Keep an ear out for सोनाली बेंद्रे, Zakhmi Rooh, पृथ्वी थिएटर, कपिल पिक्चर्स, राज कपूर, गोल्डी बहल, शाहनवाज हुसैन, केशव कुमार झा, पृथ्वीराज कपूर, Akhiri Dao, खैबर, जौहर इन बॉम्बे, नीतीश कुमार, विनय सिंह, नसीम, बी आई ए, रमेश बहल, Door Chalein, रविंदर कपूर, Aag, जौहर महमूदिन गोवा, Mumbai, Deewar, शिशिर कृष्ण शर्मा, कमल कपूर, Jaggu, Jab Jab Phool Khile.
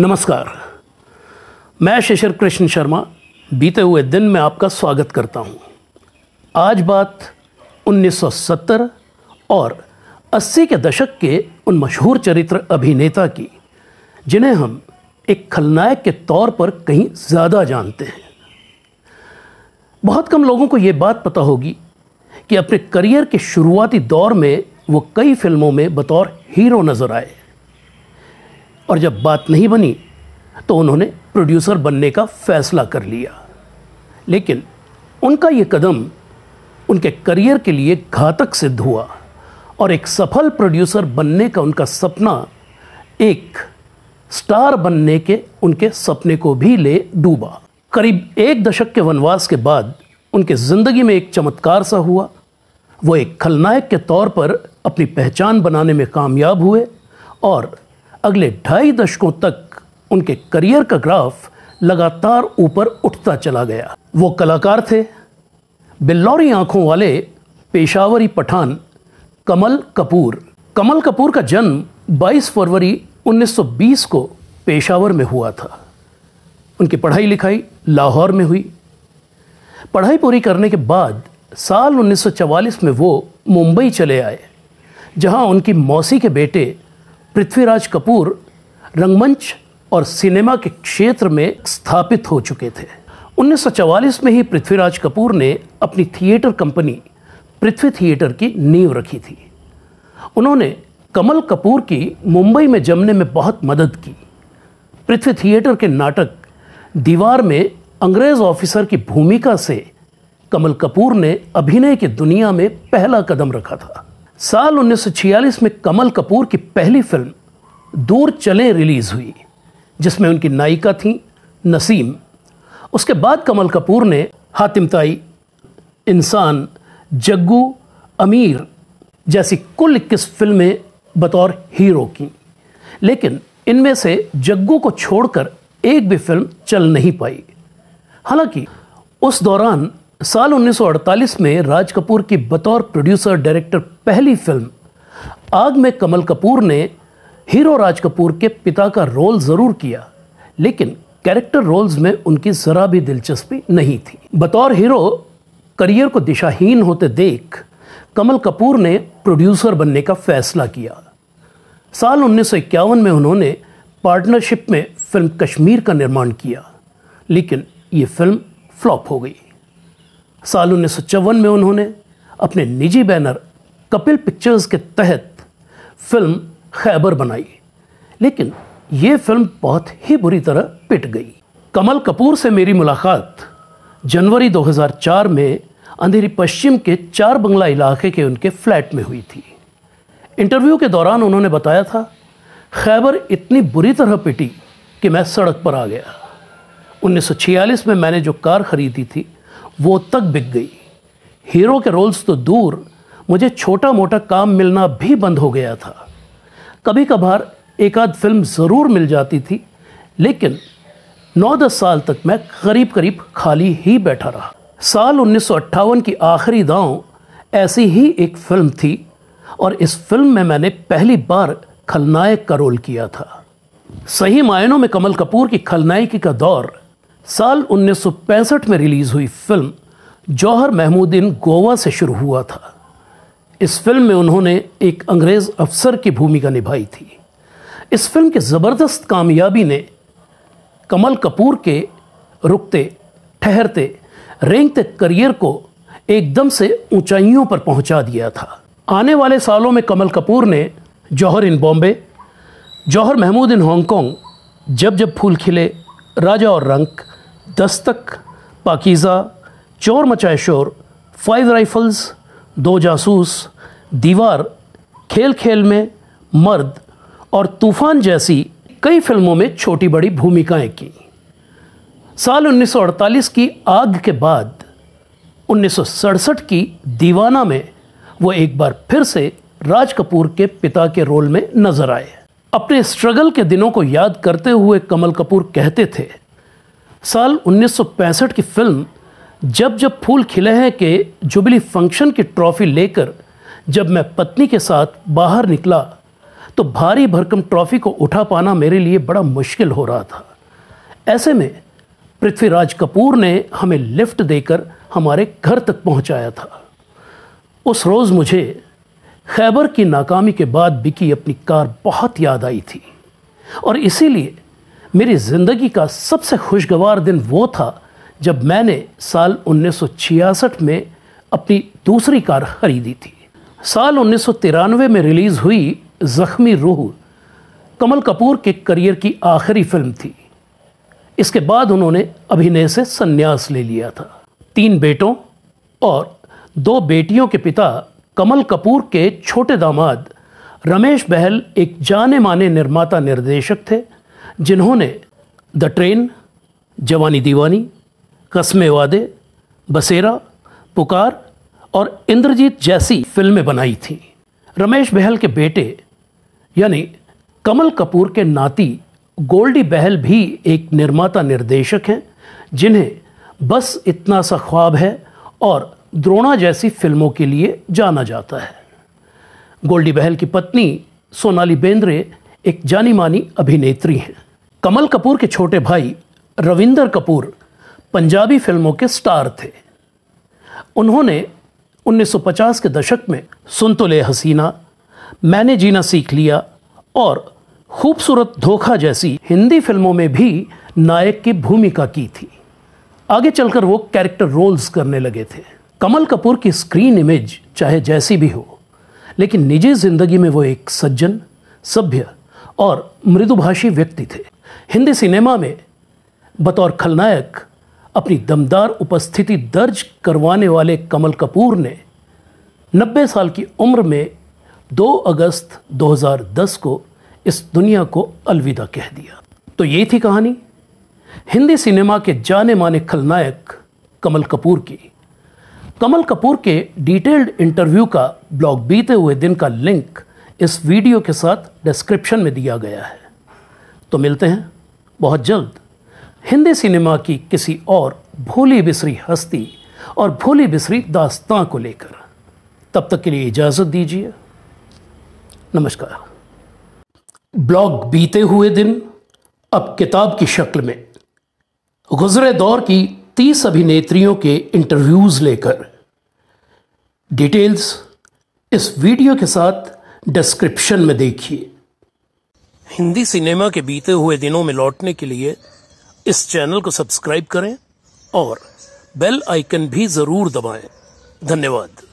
नमस्कार, मैं शिशिर कृष्ण शर्मा बीते हुए दिन में आपका स्वागत करता हूं। आज बात 1970 और 80 के दशक के उन मशहूर चरित्र अभिनेता की जिन्हें हम एक खलनायक के तौर पर कहीं ज़्यादा जानते हैं। बहुत कम लोगों को ये बात पता होगी कि अपने करियर के शुरुआती दौर में वो कई फिल्मों में बतौर हीरो नज़र आए और जब बात नहीं बनी तो उन्होंने प्रोड्यूसर बनने का फैसला कर लिया। लेकिन उनका ये कदम उनके करियर के लिए घातक सिद्ध हुआ और एक सफल प्रोड्यूसर बनने का उनका सपना एक स्टार बनने के उनके सपने को भी ले डूबा। करीब एक दशक के वनवास के बाद उनके ज़िंदगी में एक चमत्कार सा हुआ। वो एक खलनायक के तौर पर अपनी पहचान बनाने में कामयाब हुए और अगले 2.5 दशकों तक उनके करियर का ग्राफ लगातार ऊपर उठता चला गया। वो कलाकार थे बिल्लौरी आंखों वाले पेशावरी पठान कमल कपूर। कमल कपूर का जन्म 22 फरवरी 1920 को पेशावर में हुआ था। उनकी पढ़ाई लिखाई लाहौर में हुई। पढ़ाई पूरी करने के बाद साल 1944 में वो मुंबई चले आए, जहां उनकी मौसी के बेटे पृथ्वीराज कपूर रंगमंच और सिनेमा के क्षेत्र में स्थापित हो चुके थे। 1944 में ही पृथ्वीराज कपूर ने अपनी थिएटर कंपनी पृथ्वी थिएटर की नींव रखी थी। उन्होंने कमल कपूर की मुंबई में जमने में बहुत मदद की। पृथ्वी थिएटर के नाटक दीवार में अंग्रेज ऑफिसर की भूमिका से कमल कपूर ने अभिनय की दुनिया में पहला कदम रखा था। साल 1946 में कमल कपूर की पहली फिल्म दूर चले रिलीज़ हुई, जिसमें उनकी नायिका थीं नसीम। उसके बाद कमल कपूर ने हातिमताई, इंसान, जग्गू, अमीर जैसी कुल 21 फिल्में बतौर हीरो की, लेकिन इनमें से जग्गू को छोड़कर एक भी फिल्म चल नहीं पाई। हालांकि उस दौरान साल 1948 में राज कपूर की बतौर प्रोड्यूसर डायरेक्टर पहली फिल्म आग में कमल कपूर ने हीरो राज कपूर के पिता का रोल ज़रूर किया, लेकिन कैरेक्टर रोल्स में उनकी ज़रा भी दिलचस्पी नहीं थी। बतौर हीरो करियर को दिशाहीन होते देख कमल कपूर ने प्रोड्यूसर बनने का फैसला किया। साल 1951 में उन्होंने पार्टनरशिप में फिल्म कश्मीर का निर्माण किया, लेकिन ये फिल्म फ्लॉप हो गई। साल 1954 में उन्होंने अपने निजी बैनर कपिल पिक्चर्स के तहत फिल्म खैबर बनाई, लेकिन ये फिल्म बहुत ही बुरी तरह पिट गई। कमल कपूर से मेरी मुलाकात जनवरी 2004 में अंधेरी पश्चिम के 4 बंगला इलाके के उनके फ्लैट में हुई थी। इंटरव्यू के दौरान उन्होंने बताया था, खैबर इतनी बुरी तरह पिटी कि मैं सड़क पर आ गया। 1946 में मैंने जो कार खरीदी थी वो तक बिक गई। हीरो के रोल्स तो दूर, मुझे छोटा मोटा काम मिलना भी बंद हो गया था। कभी कभार एक आध फिल्म ज़रूर मिल जाती थी, लेकिन 9-10 साल तक मैं करीब करीब खाली ही बैठा रहा। साल 1958 की आखिरी दांव ऐसी ही एक फिल्म थी और इस फिल्म में मैंने पहली बार खलनायक का रोल किया था। सही मायनों में कमल कपूर की खलनायकी का दौर साल 1965 में रिलीज़ हुई फिल्म जौहर महमूदिन गोवा से शुरू हुआ था। इस फिल्म में उन्होंने एक अंग्रेज़ अफसर की भूमिका निभाई थी। इस फिल्म की ज़बरदस्त कामयाबी ने कमल कपूर के रुकते ठहरते रेंगते करियर को एकदम से ऊंचाइयों पर पहुंचा दिया था। आने वाले सालों में कमल कपूर ने जौहर इन बॉम्बे, जौहर महमूदिन हांगकॉन्ग, जब जब फूल खिले, राजा और रंक, दस्तक, पाकीज़ा, चोर मचाए शोर, 5 राइफल्स, 2 जासूस, दीवार, खेल खेल में, मर्द और तूफान जैसी कई फिल्मों में छोटी बड़ी भूमिकाएं की। साल 1948 की आग के बाद 1967 की दीवाना में वो एक बार फिर से राज कपूर के पिता के रोल में नजर आए। अपने स्ट्रगल के दिनों को याद करते हुए कमल कपूर कहते थे, साल 1965 की फिल्म जब जब फूल खिले हैं के जुबली फंक्शन की ट्रॉफ़ी लेकर जब मैं पत्नी के साथ बाहर निकला तो भारी भरकम ट्रॉफी को उठा पाना मेरे लिए बड़ा मुश्किल हो रहा था। ऐसे में पृथ्वीराज कपूर ने हमें लिफ्ट देकर हमारे घर तक पहुंचाया था। उस रोज़ मुझे खैबर की नाकामी के बाद बिकी अपनी कार बहुत याद आई थी और इसीलिए मेरी ज़िंदगी का सबसे खुशगवार दिन वो था जब मैंने साल 1966 में अपनी दूसरी कार खरीदी थी। साल 1993 में रिलीज़ हुई ज़ख्मी रूह कमल कपूर के करियर की आखिरी फिल्म थी। इसके बाद उन्होंने अभिनय से संन्यास ले लिया था। 3 बेटों और 2 बेटियों के पिता कमल कपूर के छोटे दामाद रमेश बहल एक जाने माने निर्माता निर्देशक थे जिन्होंने द ट्रेन, जवानी दीवानी, कसमे वादे, बसेरा, पुकार और इंद्रजीत जैसी फिल्में बनाई थीं। रमेश बहल के बेटे यानी कमल कपूर के नाती गोल्डी बहल भी एक निर्माता निर्देशक हैं जिन्हें बस इतना सा ख्वाब है और द्रोणा जैसी फिल्मों के लिए जाना जाता है। गोल्डी बहल की पत्नी सोनाली बेंद्रे एक जानी मानी अभिनेत्री हैं। कमल कपूर के छोटे भाई रविंदर कपूर पंजाबी फिल्मों के स्टार थे। उन्होंने 1950 के दशक में सुन तो ले हसीना, मैंने जीना सीख लिया और खूबसूरत धोखा जैसी हिंदी फिल्मों में भी नायक की भूमिका की थी। आगे चलकर वो कैरेक्टर रोल्स करने लगे थे। कमल कपूर की स्क्रीन इमेज चाहे जैसी भी हो, लेकिन निजी ज़िंदगी में वो एक सज्जन, सभ्य और मृदुभाषी व्यक्ति थे। हिंदी सिनेमा में बतौर खलनायक अपनी दमदार उपस्थिति दर्ज करवाने वाले कमल कपूर ने 90 साल की उम्र में 2 अगस्त 2010 को इस दुनिया को अलविदा कह दिया। तो ये थी कहानी हिंदी सिनेमा के जाने माने खलनायक कमल कपूर की। कमल कपूर के डिटेल्ड इंटरव्यू का ब्लॉग बीते हुए दिन का लिंक इस वीडियो के साथ डिस्क्रिप्शन में दिया गया है। तो मिलते हैं बहुत जल्द हिंदी सिनेमा की किसी और भोली बिसरी हस्ती और भोली बिसरी दास्तां को लेकर। तब तक के लिए इजाज़त दीजिए। नमस्कार। ब्लॉग बीते हुए दिन अब किताब की शक्ल में गुजरे दौर की 30 अभिनेत्रियों के इंटरव्यूज़ लेकर। डिटेल्स इस वीडियो के साथ डिस्क्रिप्शन में देखिए। हिंदी सिनेमा के बीते हुए दिनों में लौटने के लिए इस चैनल को सब्सक्राइब करें और बेल आइकन भी ज़रूर दबाएं। धन्यवाद।